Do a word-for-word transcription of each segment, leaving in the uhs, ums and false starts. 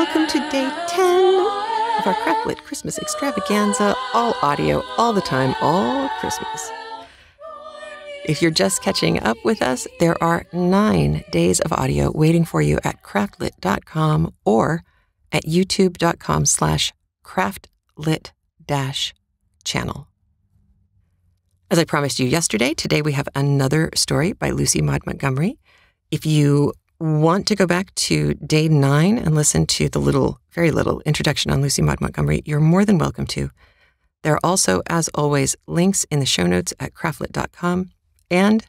welcome to day ten of our Cracklit Christmas extravaganza, all audio, all the time, all Christmas. If you're just catching up with us, there are nine days of audio waiting for you at craftlit dot com or at youtube.com slash craftlit-channel. As I promised you yesterday, today we have another story by Lucy Maud Montgomery. If you want to go back to day nine and listen to the little, very little introduction on Lucy Maud Montgomery, you're more than welcome to. There are also, as always, links in the show notes at craftlit dot com and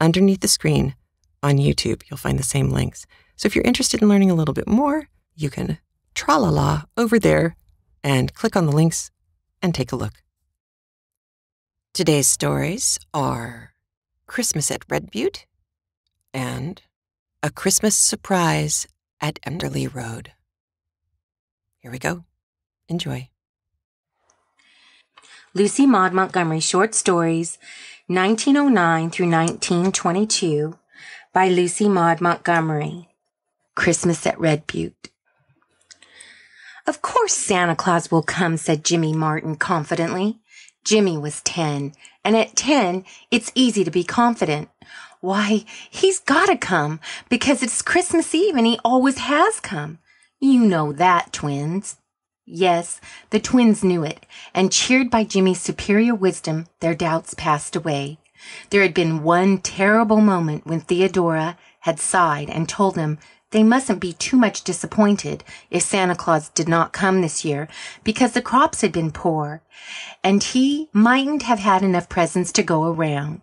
underneath the screen on YouTube. You'll find the same links. So if you're interested in learning a little bit more, you can tra-la-la over there and click on the links and take a look. Today's stories are Christmas at Red Butte and A Christmas Surprise at Enderly Road. Here we go. Enjoy. Lucy Maud Montgomery Short Stories, nineteen oh nine through nineteen twenty-two, by Lucy Maud Montgomery. Christmas at Red Butte. "Of course Santa Claus will come," said Jimmy Martin confidently. Jimmy was ten, and at ten, it's easy to be confident. Why, he's got to come, because it's Christmas Eve and he always has come. You know that, twins. Yes, the twins knew it, and cheered by Jimmy's superior wisdom, their doubts passed away. There had been one terrible moment when Theodora had sighed and told them they mustn't be too much disappointed if Santa Claus did not come this year, because the crops had been poor, and he mightn't have had enough presents to go around.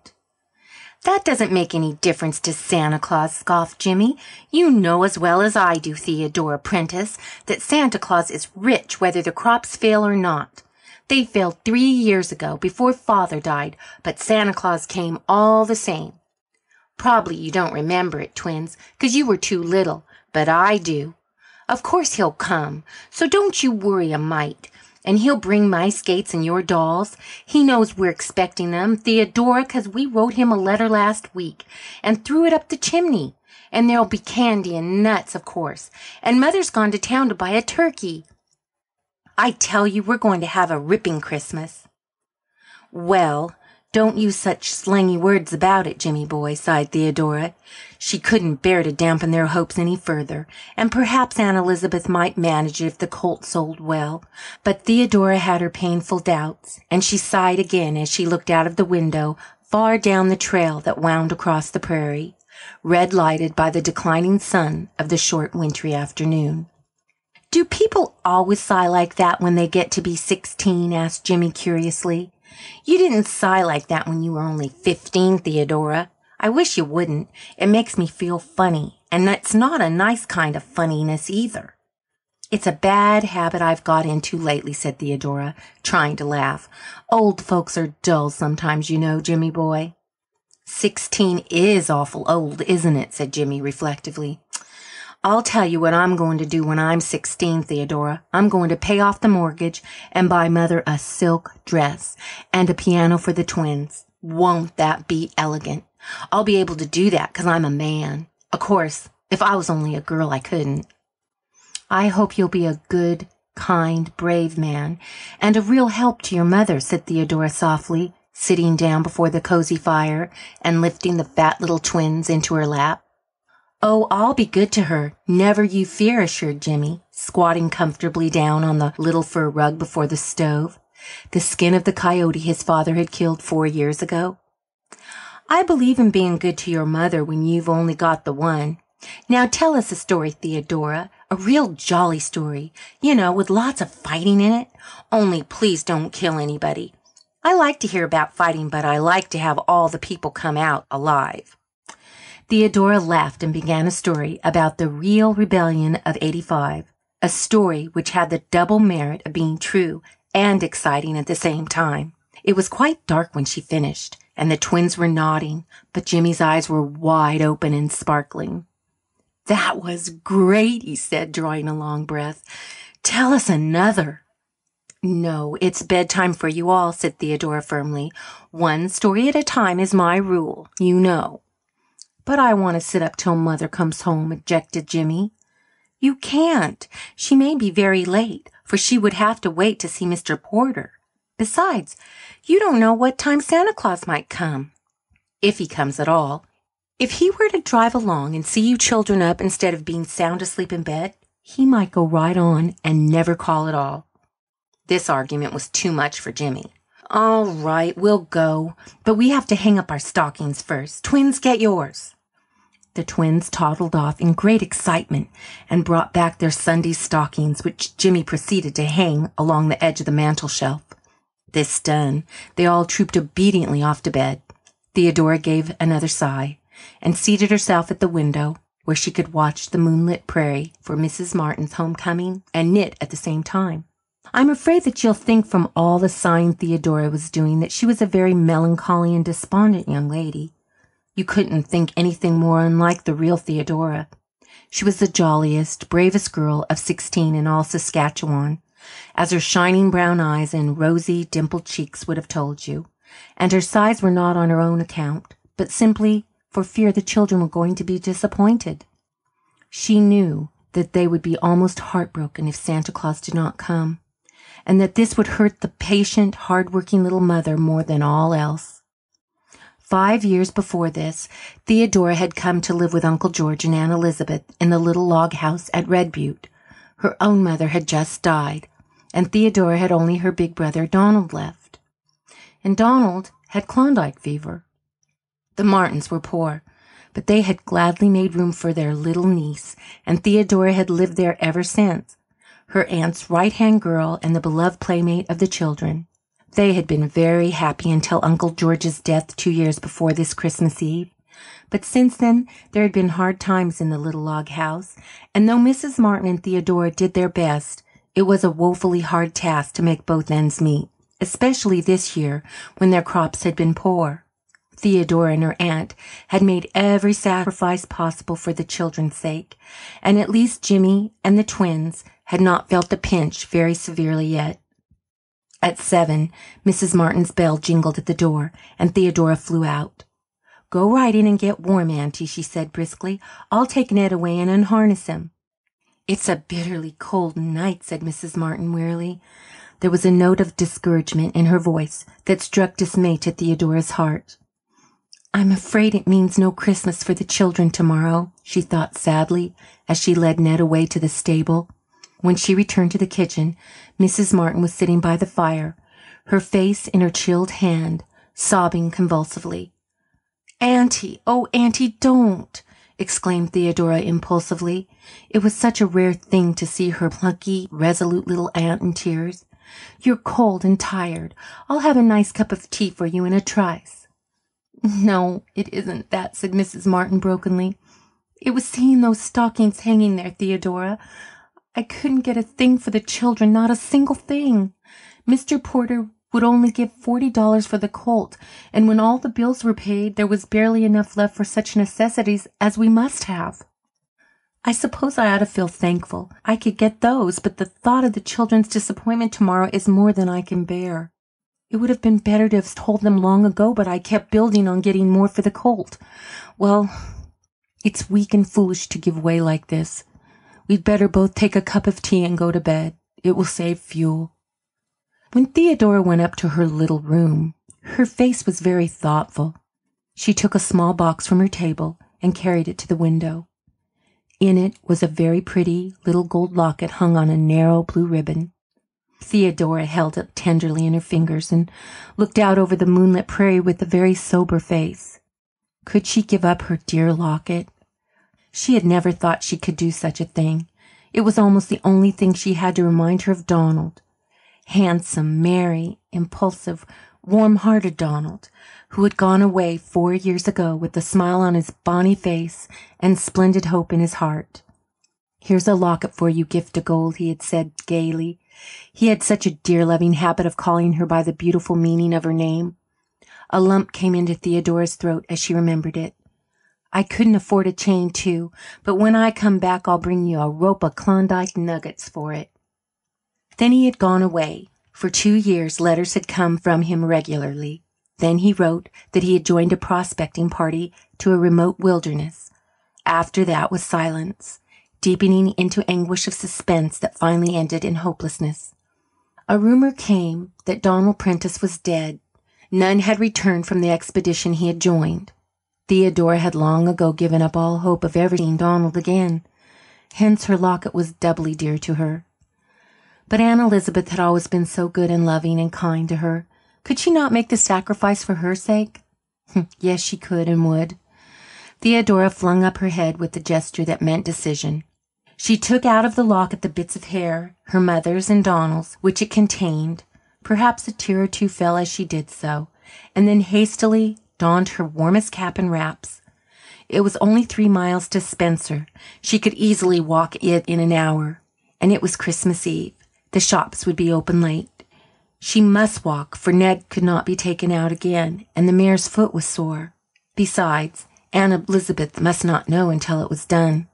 "That doesn't make any difference to Santa Claus," scoffed Jimmy. "You know as well as I do, Theodora Prentice, that Santa Claus is rich whether the crops fail or not. They failed three years ago, before Father died, but Santa Claus came all the same. Probably you don't remember it, twins, because you were too little, but I do. Of course he'll come, so don't you worry a mite. And he'll bring my skates and your dolls. He knows we're expecting them, Theodora, because we wrote him a letter last week and threw it up the chimney. And there'll be candy and nuts, of course. And Mother's gone to town to buy a turkey. I tell you, we're going to have a ripping Christmas." "Well, don't use such slangy words about it, Jimmy boy," sighed Theodora. She couldn't bear to dampen their hopes any further, and perhaps Aunt Elizabeth might manage it if the colt sold well. But Theodora had her painful doubts, and she sighed again as she looked out of the window, far down the trail that wound across the prairie, red-lighted by the declining sun of the short wintry afternoon. "Do people always sigh like that when they get to be sixteen?" asked Jimmy curiously. "You didn't sigh like that when you were only fifteen, Theodora. I wish you wouldn't. It makes me feel funny, and that's not a nice kind of funniness either." "It's a bad habit I've got into lately," said Theodora, trying to laugh. "Old folks are dull sometimes, you know, Jimmy boy." "Sixteen is awful old, isn't it?" said Jimmy reflectively. "I'll tell you what I'm going to do when I'm sixteen, Theodora. I'm going to pay off the mortgage and buy Mother a silk dress and a piano for the twins. Won't that be elegant? I'll be able to do that because I'm a man. Of course, if I was only a girl, I couldn't." "I hope you'll be a good, kind, brave man and a real help to your mother," said Theodora softly, sitting down before the cozy fire and lifting the fat little twins into her lap. "Oh, I'll be good to her, never you fear," assured Jimmy, squatting comfortably down on the little fur rug before the stove, the skin of the coyote his father had killed four years ago. "I believe in being good to your mother when you've only got the one. Now tell us a story, Theodora, a real jolly story, you know, with lots of fighting in it. Only please don't kill anybody. I like to hear about fighting, but I like to have all the people come out alive." Theodora laughed and began a story about the real rebellion of eighty-five, a story which had the double merit of being true and exciting at the same time. It was quite dark when she finished, and the twins were nodding, but Jimmy's eyes were wide open and sparkling. "That was great," he said, drawing a long breath. "Tell us another." "No, it's bedtime for you all," said Theodora firmly. "One story at a time is my rule, you know." "But I want to sit up till Mother comes home," objected Jimmy. "You can't. She may be very late, for she would have to wait to see Mister Porter. Besides, you don't know what time Santa Claus might come, if he comes at all. If he were to drive along and see you children up instead of being sound asleep in bed, he might go right on and never call at all." This argument was too much for Jimmy. "All right, we'll go, but we have to hang up our stockings first. Twins, get yours." The twins toddled off in great excitement and brought back their Sunday stockings, which Jimmy proceeded to hang along the edge of the mantel shelf. This done, they all trooped obediently off to bed. Theodora gave another sigh and seated herself at the window, where she could watch the moonlit prairie for Missus Martin's homecoming and knit at the same time. I'm afraid that you'll think from all the sighing Theodora was doing that she was a very melancholy and despondent young lady. You couldn't think anything more unlike the real Theodora. She was the jolliest, bravest girl of sixteen in all Saskatchewan, as her shining brown eyes and rosy, dimpled cheeks would have told you, and her sighs were not on her own account, but simply for fear the children were going to be disappointed. She knew that they would be almost heartbroken if Santa Claus did not come, and that this would hurt the patient, hard-working little mother more than all else. Five years before this, Theodora had come to live with Uncle George and Aunt Elizabeth in the little log house at Red Butte. Her own mother had just died, and Theodora had only her big brother Donald left. And Donald had Klondike fever. The Martins were poor, but they had gladly made room for their little niece, and Theodora had lived there ever since, her aunt's right-hand girl and the beloved playmate of the children. They had been very happy until Uncle George's death two years before this Christmas Eve. But since then, there had been hard times in the little log house, and though Missus Martin and Theodora did their best, it was a woefully hard task to make both ends meet, especially this year when their crops had been poor. Theodora and her aunt had made every sacrifice possible for the children's sake, and at least Jimmy and the twins had not felt the pinch very severely yet. At seven, Missus Martin's bell jingled at the door, and Theodora flew out. "Go right in and get warm, Auntie," she said briskly. "I'll take Ned away and unharness him." "It's a bitterly cold night," said Missus Martin wearily. There was a note of discouragement in her voice that struck dismay to Theodora's heart. "I'm afraid it means no Christmas for the children tomorrow," she thought sadly, as she led Ned away to the stable. When she returned to the kitchen, Missus Martin was sitting by the fire, her face in her chilled hand, sobbing convulsively. "Auntie, oh, Auntie, don't!" exclaimed Theodora impulsively. It was such a rare thing to see her plucky, resolute little aunt in tears. "You're cold and tired. I'll have a nice cup of tea for you in a trice." "No, it isn't that," said Missus Martin brokenly. "It was seeing those stockings hanging there, Theodora. I couldn't get a thing for the children, not a single thing. Mister Porter would only give forty dollars for the colt, and when all the bills were paid, there was barely enough left for such necessities as we must have. I suppose I ought to feel thankful I could get those, but the thought of the children's disappointment tomorrow is more than I can bear. It would have been better to have told them long ago, but I kept building on getting more for the colt. Well, it's weak and foolish to give way like this. We'd better both take a cup of tea and go to bed. It will save fuel." When Theodora went up to her little room, her face was very thoughtful. She took a small box from her table and carried it to the window. In it was a very pretty little gold locket hung on a narrow blue ribbon. Theodora held it tenderly in her fingers and looked out over the moonlit prairie with a very sober face. Could she give up her dear locket? She had never thought she could do such a thing. It was almost the only thing she had to remind her of Donald. Handsome, merry, impulsive, warm-hearted Donald, who had gone away four years ago with a smile on his bonny face and splendid hope in his heart. "Here's a locket for you, gift of gold," he had said gaily. He had such a dear-loving habit of calling her by the beautiful meaning of her name. A lump came into Theodora's throat as she remembered it. "I couldn't afford a chain, too, but when I come back I'll bring you a rope of Klondike nuggets for it." Then he had gone away. For two years letters had come from him regularly. Then he wrote that he had joined a prospecting party to a remote wilderness. After that was silence. deepening into anguish of suspense that finally ended in hopelessness. A rumour came that Donald Prentiss was dead. None had returned from the expedition he had joined. Theodora had long ago given up all hope of ever seeing Donald again. Hence her locket was doubly dear to her. But Aunt Elizabeth had always been so good and loving and kind to her. Could she not make the sacrifice for her sake? Yes, she could and would. Theodora flung up her head with a gesture that meant decision. She took out of the locket the bits of hair, her mother's and Donald's, which it contained. Perhaps a tear or two fell as she did so, and then hastily donned her warmest cap and wraps. It was only three miles to Spencer. She could easily walk it in an hour, and it was Christmas Eve. The shops would be open late. She must walk, for Ned could not be taken out again, and the mare's foot was sore. Besides, Aunt Elizabeth must not know until it was done.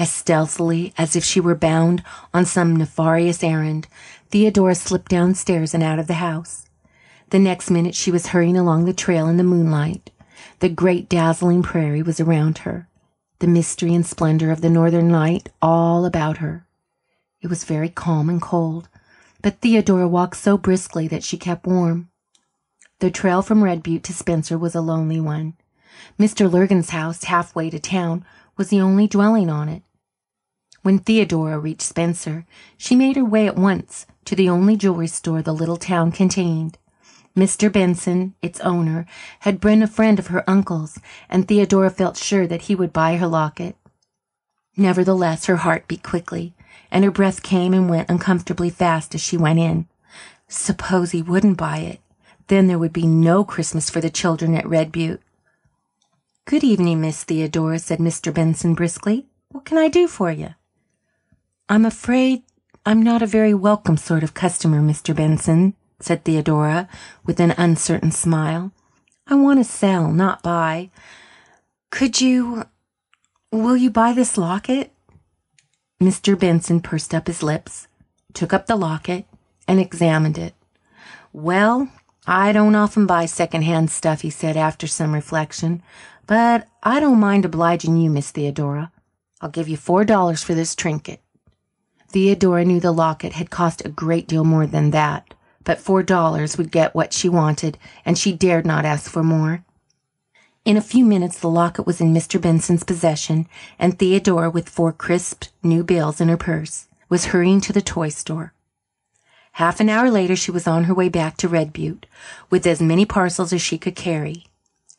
As stealthily as if she were bound on some nefarious errand, Theodora slipped downstairs and out of the house. The next minute she was hurrying along the trail in the moonlight. The great dazzling prairie was around her, the mystery and splendor of the northern light all about her. It was very calm and cold, but Theodora walked so briskly that she kept warm. The trail from Red Butte to Spencer was a lonely one. Mister Lurgan's house, halfway to town, was the only dwelling on it. When Theodora reached Spencer, she made her way at once to the only jewelry store the little town contained. Mister Benson, its owner, had been a friend of her uncle's, and Theodora felt sure that he would buy her locket. Nevertheless, her heart beat quickly, and her breath came and went uncomfortably fast as she went in. Suppose he wouldn't buy it. Then there would be no Christmas for the children at Red Butte. "Good evening, Miss Theodora," said Mister Benson briskly. "What can I do for you?" "I'm afraid I'm not a very welcome sort of customer, Mister Benson," said Theodora, with an uncertain smile. "I want to sell, not buy. Could you... will you buy this locket?" Mister Benson pursed up his lips, took up the locket, and examined it. "Well, I don't often buy second-hand stuff," he said after some reflection, "but I don't mind obliging you, Miss Theodora. I'll give you four dollars for this trinket." Theodora knew the locket had cost a great deal more than that, but four dollars would get what she wanted, and she dared not ask for more. In a few minutes the locket was in Mister Benson's possession, and Theodora, with four crisp new bills in her purse, was hurrying to the toy store. Half an hour later she was on her way back to Red Butte, with as many parcels as she could carry.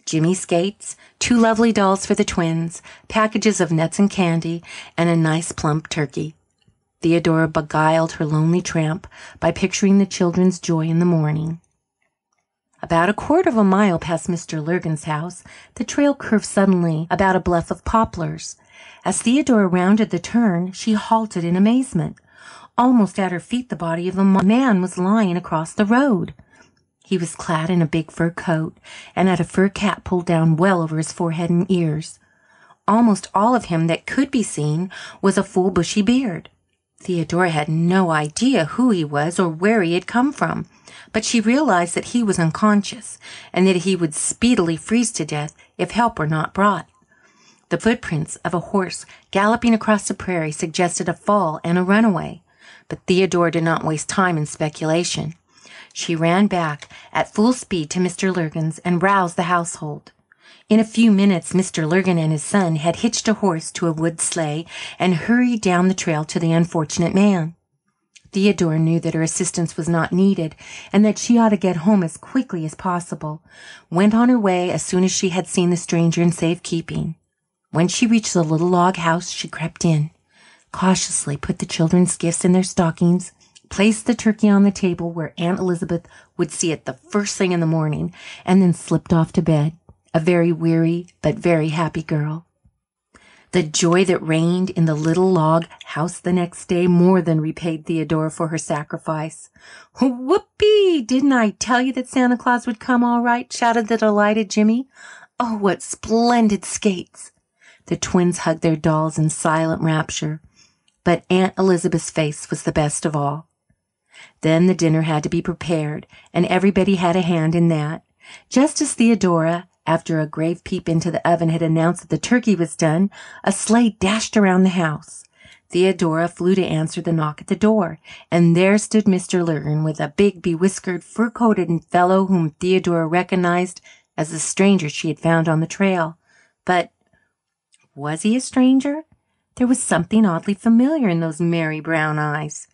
Jimmy skates, two lovely dolls for the twins, packages of nuts and candy, and a nice plump turkey. Theodora beguiled her lonely tramp by picturing the children's joy in the morning. About a quarter of a mile past Mister Lurgan's house, the trail curved suddenly about a bluff of poplars. As Theodora rounded the turn, she halted in amazement. Almost at her feet the body of a man was lying across the road. He was clad in a big fur coat, and had a fur cap pulled down well over his forehead and ears. Almost all of him that could be seen was a full bushy beard. Theodora had no idea who he was or where he had come from, but she realized that he was unconscious, and that he would speedily freeze to death if help were not brought. The footprints of a horse galloping across the prairie suggested a fall and a runaway, but Theodora did not waste time in speculation. She ran back at full speed to Mister Lurgan's and roused the household. In a few minutes Mister Lurgan and his son had hitched a horse to a wood sleigh and hurried down the trail to the unfortunate man. Theodora knew that her assistance was not needed and that she ought to get home as quickly as possible, went on her way as soon as she had seen the stranger in safe keeping. When she reached the little log house she crept in, cautiously put the children's gifts in their stockings, placed the turkey on the table where Aunt Elizabeth would see it the first thing in the morning, and then slipped off to bed, a very weary but very happy girl. The joy that reigned in the little log house the next day more than repaid Theodora for her sacrifice. "Whoopee! Didn't I tell you that Santa Claus would come all right?" shouted the delighted Jimmy. "Oh, what splendid skates!" The twins hugged their dolls in silent rapture, but Aunt Elizabeth's face was the best of all. Then the dinner had to be prepared, and everybody had a hand in that. Just as Theodora, After a grave peep into the oven had announced that the turkey was done, a sleigh dashed around the house. Theodora flew to answer the knock at the door, and there stood Mister Lurgan with a big, bewhiskered, fur-coated fellow whom Theodora recognized as the stranger she had found on the trail. But was he a stranger? There was something oddly familiar in those merry brown eyes.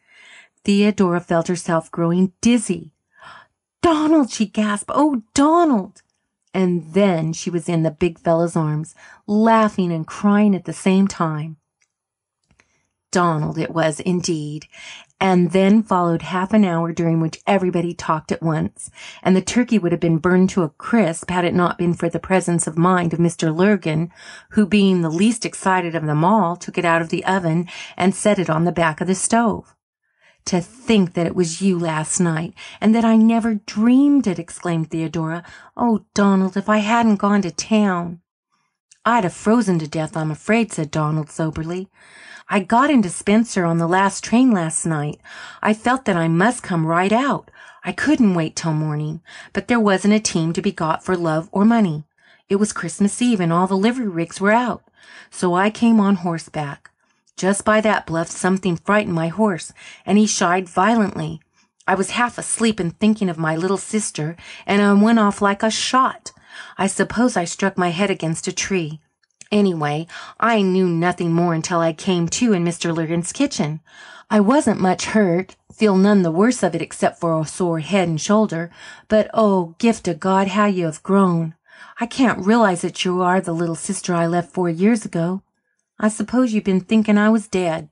Theodora felt herself growing dizzy. "Donald!" she gasped. "Oh, Donald!" And then she was in the big fellow's arms, laughing and crying at the same time. Donald it was indeed, and then followed half an hour during which everybody talked at once, and the turkey would have been burned to a crisp had it not been for the presence of mind of Mister Lurgan, who, being the least excited of them all, took it out of the oven and set it on the back of the stove. "To think that it was you last night, and that I never dreamed it!" exclaimed Theodora. "Oh, Donald, if I hadn't gone to town!" "I'd have frozen to death, I'm afraid," said Donald soberly. "I got into Spencer on the last train last night. I felt that I must come right out. I couldn't wait till morning, but there wasn't a team to be got for love or money. It was Christmas Eve, and all the livery rigs were out, so I came on horseback. Just by that bluff something frightened my horse, and he shied violently. I was half asleep and thinking of my little sister, and I went off like a shot. I suppose I struck my head against a tree. Anyway, I knew nothing more until I came to in Mister Lurgan's kitchen. I wasn't much hurt, feel none the worse of it except for a sore head and shoulder, but oh, gift of God, how you have grown! I can't realize that you are the little sister I left four years ago. I suppose you've been thinking I was dead."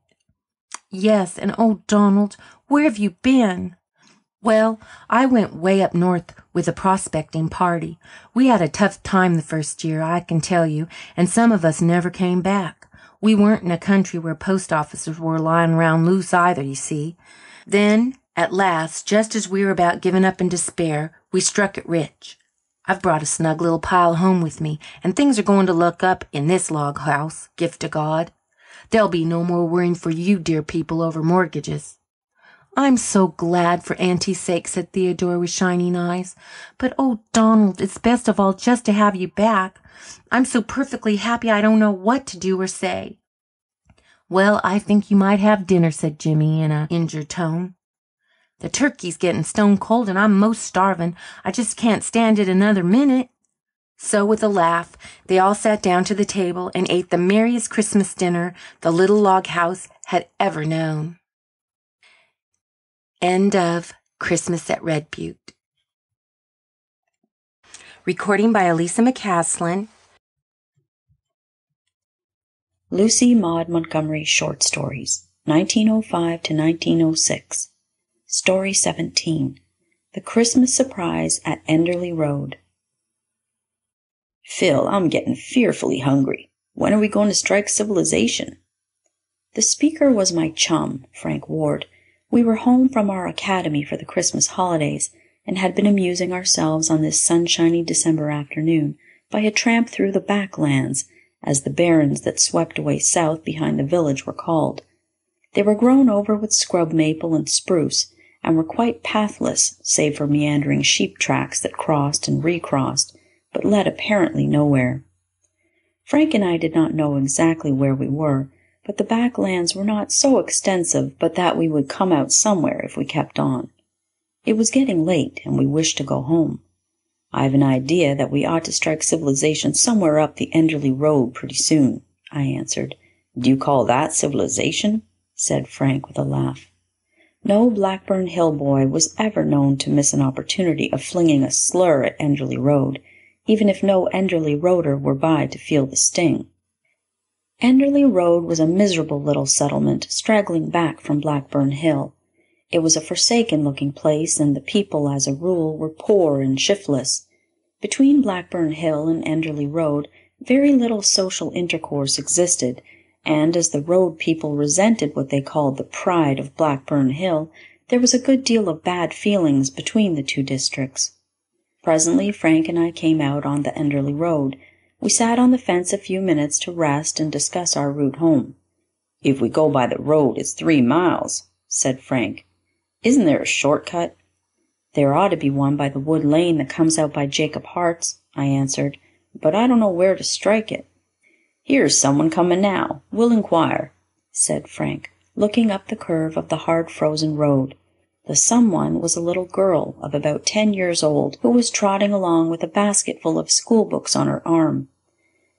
"Yes, and oh, Donald, where have you been?" "Well, I went way up north with a prospecting party. We had a tough time the first year, I can tell you, and some of us never came back. We weren't in a country where post offices were lying round loose either, you see. Then, at last, just as we were about giving up in despair, we struck it rich. I've brought a snug little pile home with me, and things are going to look up in this log house, gift of God. There'll be no more worrying for you, dear people, over mortgages." "I'm so glad for Auntie's sake," said Theodora with shining eyes. "But, oh, Donald, it's best of all just to have you back. I'm so perfectly happy I don't know what to do or say." "Well, I think you might have dinner," said Jimmy in an injured tone. "The turkey's getting stone cold, and I'm most starving. I just can't stand it another minute." So, with a laugh, they all sat down to the table and ate the merriest Christmas dinner the little log house had ever known. End of Christmas at Red Butte. Recording by Elisa McCaslin. Lucy Maud Montgomery Short Stories, nineteen oh five to nineteen oh six. Story seventeen. The Christmas Surprise at Enderly Road. "Phil, I'm getting fearfully hungry. When are we going to strike civilization?" The speaker was my chum, Frank Ward. We were home from our academy for the Christmas holidays and had been amusing ourselves on this sunshiny December afternoon by a tramp through the backlands, as the barrens that swept away south behind the village were called. They were grown over with scrub maple and spruce and were quite pathless, save for meandering sheep tracks that crossed and recrossed, but led apparently nowhere. Frank and I did not know exactly where we were, but the backlands were not so extensive but that we would come out somewhere if we kept on. It was getting late, and we wished to go home. "I've an idea that we ought to strike civilization somewhere up the Enderly Road pretty soon," I answered. "Do you call that civilization?" said Frank with a laugh. No Blackburn Hill boy was ever known to miss an opportunity of flinging a slur at Enderly Road, even if no Enderly Roader were by to feel the sting. Enderly Road was a miserable little settlement straggling back from Blackburn Hill. It was a forsaken-looking place, and the people, as a rule, were poor and shiftless. Between Blackburn Hill and Enderly Road, very little social intercourse existed, and as the road people resented what they called the pride of Blackburn Hill, there was a good deal of bad feelings between the two districts. Presently Frank and I came out on the Enderly Road. We sat on the fence a few minutes to rest and discuss our route home. "If we go by the road, it's three miles, said Frank. "Isn't there a shortcut?" "There ought to be one by the wood lane that comes out by Jacob Hart's," I answered. but I don't know where to strike it. Here's someone coming now. We'll inquire, said Frank, looking up the curve of the hard frozen road. The someone was a little girl of about ten years old who was trotting along with a basket full of schoolbooks on her arm.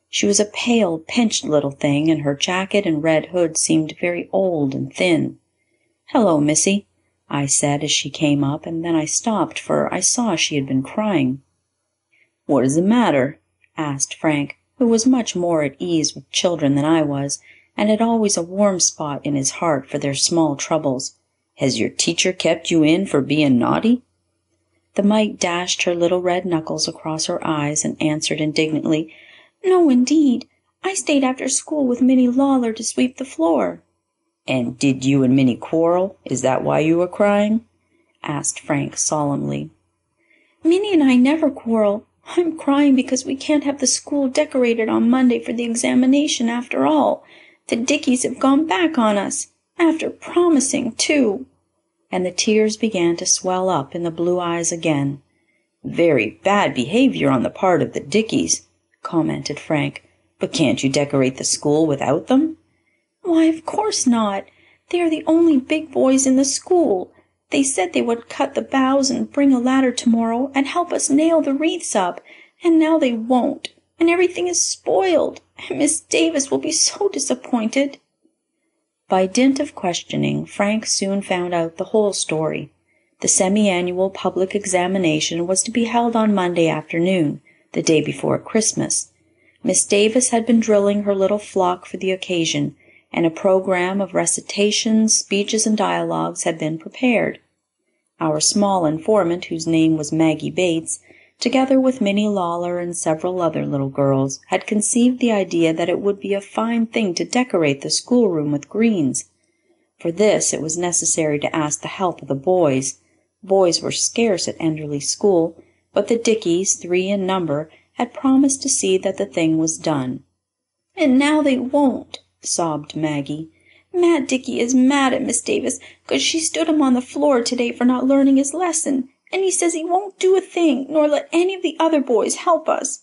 She was a pale, pinched little thing, and her jacket and red hood seemed very old and thin. "Hello, missy," I said as she came up, and then I stopped, for I saw she had been crying. "What is the matter?" asked Frank, who was much more at ease with children than I was, and had always a warm spot in his heart for their small troubles. "Has your teacher kept you in for being naughty?" The mite dashed her little red knuckles across her eyes and answered indignantly, "No, indeed. I stayed after school with Minnie Lawler to sweep the floor." "And did you and Minnie quarrel? Is that why you were crying?" asked Frank solemnly. "Minnie and I never quarrel. I'm crying because we can't have the school decorated on Monday for the examination after all. The Dickeys have gone back on us. After promising, too." And the tears began to swell up in the blue eyes again. "Very bad behavior on the part of the Dickeys," commented Frank. "But can't you decorate the school without them?" "Why, of course not. They are the only big boys in the school. They said they would cut the boughs and bring a ladder tomorrow and help us nail the wreaths up, and now they won't, and everything is spoiled, and Miss Davis will be so disappointed." By dint of questioning, Frank soon found out the whole story. The semi-annual public examination was to be held on Monday afternoon, the day before Christmas. Miss Davis had been drilling her little flock for the occasion, and a program of recitations, speeches, and dialogues had been prepared. Our small informant, whose name was Maggie Bates, together with Minnie Lawler and several other little girls, had conceived the idea that it would be a fine thing to decorate the schoolroom with greens. For this it was necessary to ask the help of the boys. Boys were scarce at Enderly School, but the Dickeys, three in number, had promised to see that the thing was done. "And now they won't," sobbed Maggie. "Matt Dickey is mad at Miss Davis because she stood him on the floor today for not learning his lesson. And he says he won't do a thing, nor let any of the other boys help us.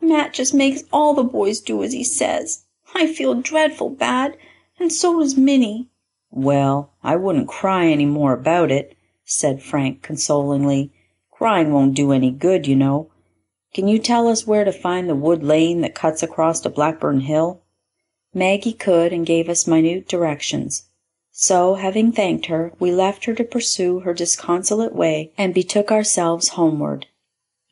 Matt just makes all the boys do as he says. I feel dreadful bad, and so does Minnie." "Well, I wouldn't cry any more about it," said Frank consolingly. "Crying won't do any good, you know. Can you tell us where to find the wood lane that cuts across to Blackburn Hill?" Maggie could, and gave us minute directions. So, having thanked her, we left her to pursue her disconsolate way and betook ourselves homeward.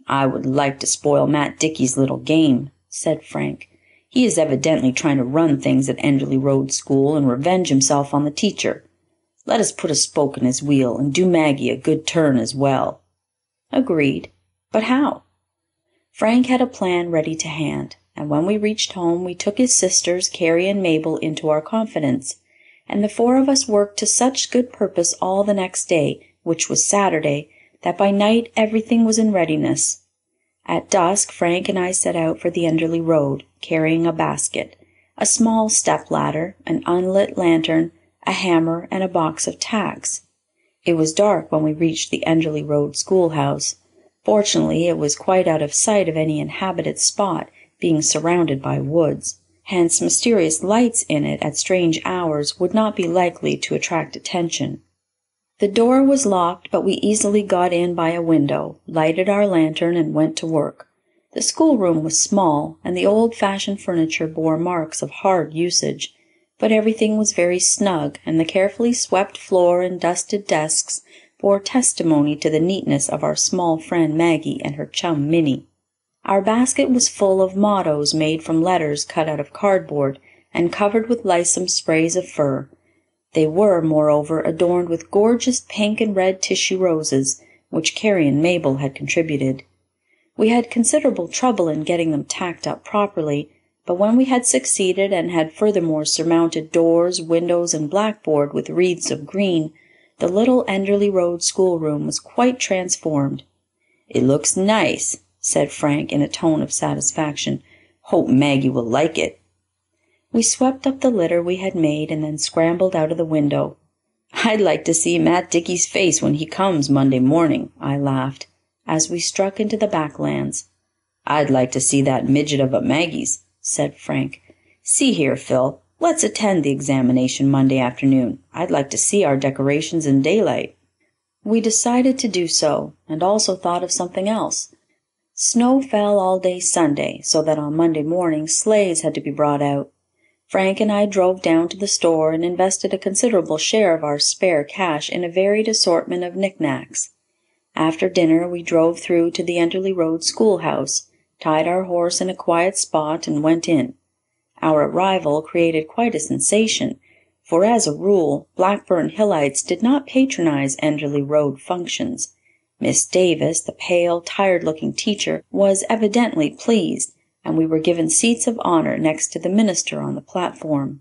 "I would like to spoil Matt Dickey's little game," said Frank. "He is evidently trying to run things at Enderly Road School and revenge himself on the teacher. Let us put a spoke in his wheel and do Maggie a good turn as well." "Agreed. But how?" Frank had a plan ready to hand, and when we reached home, we took his sisters, Carrie and Mabel, into our confidence, and the four of us worked to such good purpose all the next day, which was Saturday, that by night everything was in readiness. At dusk, Frank and I set out for the Enderly Road, carrying a basket, a small step-ladder, an unlit lantern, a hammer, and a box of tacks. It was dark when we reached the Enderly Road schoolhouse. Fortunately, it was quite out of sight of any inhabited spot, being surrounded by woods. Hence, mysterious lights in it at strange hours would not be likely to attract attention. The door was locked, but we easily got in by a window, lighted our lantern, and went to work. The schoolroom was small, and the old-fashioned furniture bore marks of hard usage, but everything was very snug, and the carefully swept floor and dusted desks bore testimony to the neatness of our small friend Maggie and her chum Minnie. Our basket was full of mottoes made from letters cut out of cardboard and covered with lissome sprays of fur. They were, moreover, adorned with gorgeous pink and red tissue roses, which Carrie and Mabel had contributed. We had considerable trouble in getting them tacked up properly, but when we had succeeded and had furthermore surmounted doors, windows, and blackboard with wreaths of green, the little Enderly Road schoolroom was quite transformed. "It looks nice," said Frank in a tone of satisfaction. "Hope Maggie will like it." We swept up the litter we had made and then scrambled out of the window. "I'd like to see Matt Dickey's face when he comes Monday morning," I laughed, as we struck into the backlands. I'd like to see that midget of a Maggie's, said Frank. See here, Phil, let's attend the examination Monday afternoon. I'd like to see our decorations in daylight. We decided to do so, and also thought of something else. Snow fell all day Sunday, so that on Monday morning sleighs had to be brought out. Frank and I drove down to the store and invested a considerable share of our spare cash in a varied assortment of knickknacks. After dinner we drove through to the Enderly Road schoolhouse, tied our horse in a quiet spot, and went in. Our arrival created quite a sensation, for as a rule Blackburn Hillites did not patronize Enderly Road functions. Miss Davis, the pale, tired-looking teacher, was evidently pleased, and we were given seats of honor next to the minister on the platform.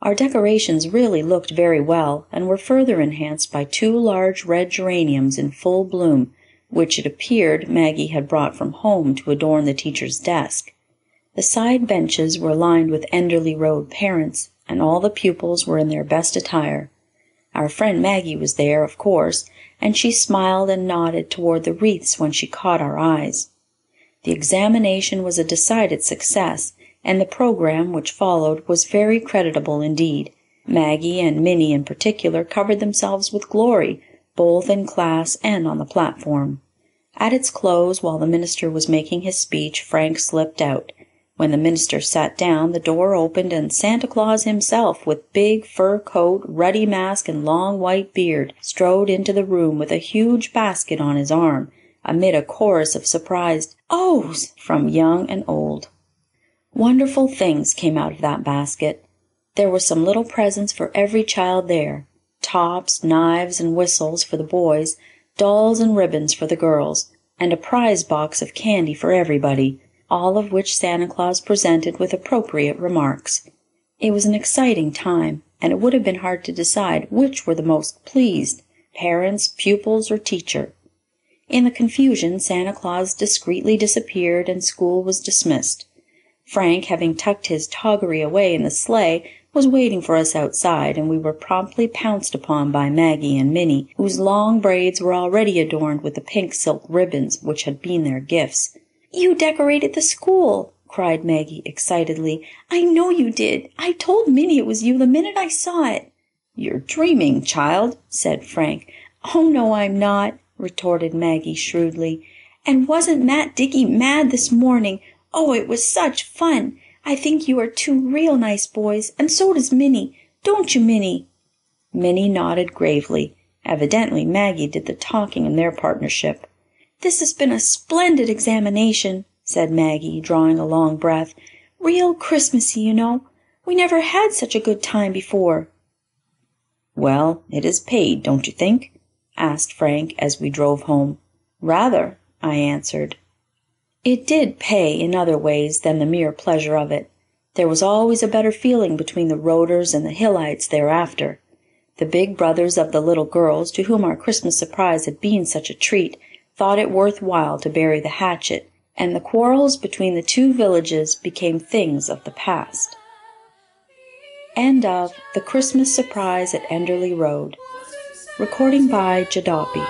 Our decorations really looked very well, and were further enhanced by two large red geraniums in full bloom, which it appeared Maggie had brought from home to adorn the teacher's desk. The side benches were lined with Enderly Road parents, and all the pupils were in their best attire. Our friend Maggie was there, of course, and she smiled and nodded toward the wreaths when she caught our eyes. The examination was a decided success, and the program which followed was very creditable indeed. Maggie and Minnie in particular covered themselves with glory, both in class and on the platform. At its close, while the minister was making his speech, Frank slipped out. When the minister sat down, the door opened, and Santa Claus himself, with big fur coat, ruddy mask, and long white beard, strode into the room with a huge basket on his arm, amid a chorus of surprised "Ohs!" from young and old. Wonderful things came out of that basket. There were some little presents for every child there, tops, knives, and whistles for the boys, dolls and ribbons for the girls, and a prize box of candy for everybody, all of which Santa Claus presented with appropriate remarks. It was an exciting time, and it would have been hard to decide which were the most pleased, parents, pupils, or teacher. In the confusion, Santa Claus discreetly disappeared, and school was dismissed. Frank, having tucked his toggery away in the sleigh, was waiting for us outside, and we were promptly pounced upon by Maggie and Minnie, whose long braids were already adorned with the pink silk ribbons which had been their gifts. "You decorated the school!" cried Maggie excitedly. "I know you did. I told Minnie it was you the minute I saw it." "You're dreaming, child," said Frank. "Oh, no, I'm not," retorted Maggie shrewdly. "And wasn't Matt Dickey mad this morning? Oh, it was such fun! I think you are two real nice boys, and so does Minnie. Don't you, Minnie?" Minnie nodded gravely. Evidently, Maggie did the talking in their partnership. "This has been a splendid examination," said Maggie, drawing a long breath. "Real Christmassy, you know. We never had such a good time before." "Well, it is paid, don't you think?" asked Frank as we drove home. "Rather," I answered. It did pay in other ways than the mere pleasure of it. There was always a better feeling between the Roaders and the Hillites thereafter. The big brothers of the little girls, to whom our Christmas surprise had been such a treat, thought it worth while to bury the hatchet, and the quarrels between the two villages became things of the past. End of The Christmas Surprise at Enderly Road. Recording by Jedopi.